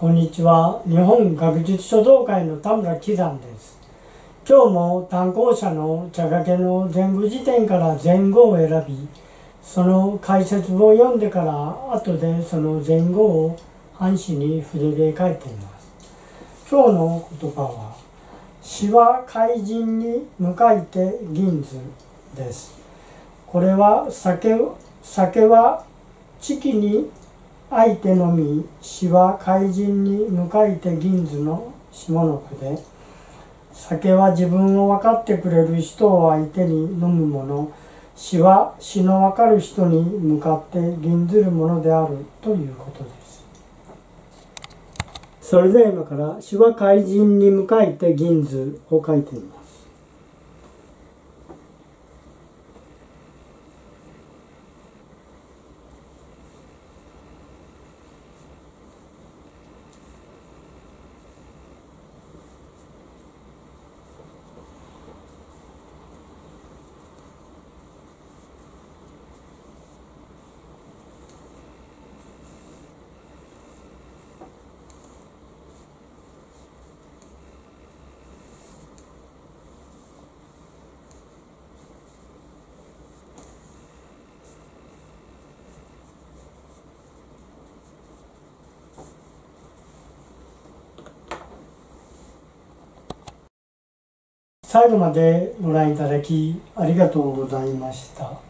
こんにちは。日本学術書道会の田村喜山です。今日も単行者の茶掛けの前後辞典から前後を選び、その解説を読んでから後でその前後を半紙に筆で書いています。今日の言葉は「詩は海人に向かいて銀図」です。これは酒は知己に相手のみ、詩は海人に向かいて銀図の下の句で、酒は自分を分かってくれる人を相手に飲むもの、詩は詩の分かる人に向かって銀ずるものであるということです。それでは今から「詩は海人に向かいて銀図」を書いてみます。最後までご覧いただきありがとうございました。